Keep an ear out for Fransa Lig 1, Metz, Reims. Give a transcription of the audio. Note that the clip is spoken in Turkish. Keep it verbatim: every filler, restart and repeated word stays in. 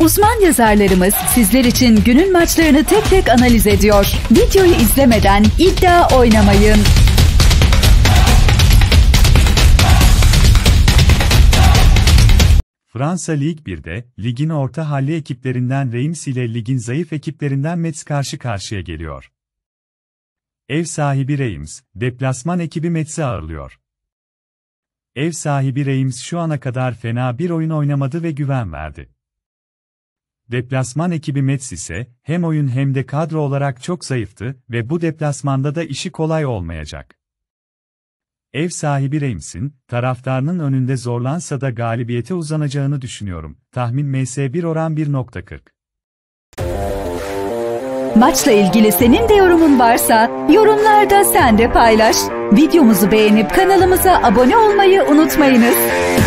Uzman yazarlarımız sizler için günün maçlarını tek tek analiz ediyor. Videoyu izlemeden iddia oynamayın. Fransa Lig bir'de ligin orta halli ekiplerinden Reims ile ligin zayıf ekiplerinden Metz karşı karşıya geliyor. Ev sahibi Reims, deplasman ekibi Metz'i ağırlıyor. Ev sahibi Reims şu ana kadar fena bir oyun oynamadı ve güven verdi. Deplasman ekibi Metz ise hem oyun hem de kadro olarak çok zayıftı ve bu deplasmanda da işi kolay olmayacak. Ev sahibi Reims'in, taraftarının önünde zorlansa da galibiyete uzanacağını düşünüyorum. Tahmin M S bir oran bir nokta kırk. Maçla ilgili senin de yorumun varsa, yorumlarda sen de paylaş. Videomuzu beğenip kanalımıza abone olmayı unutmayınız.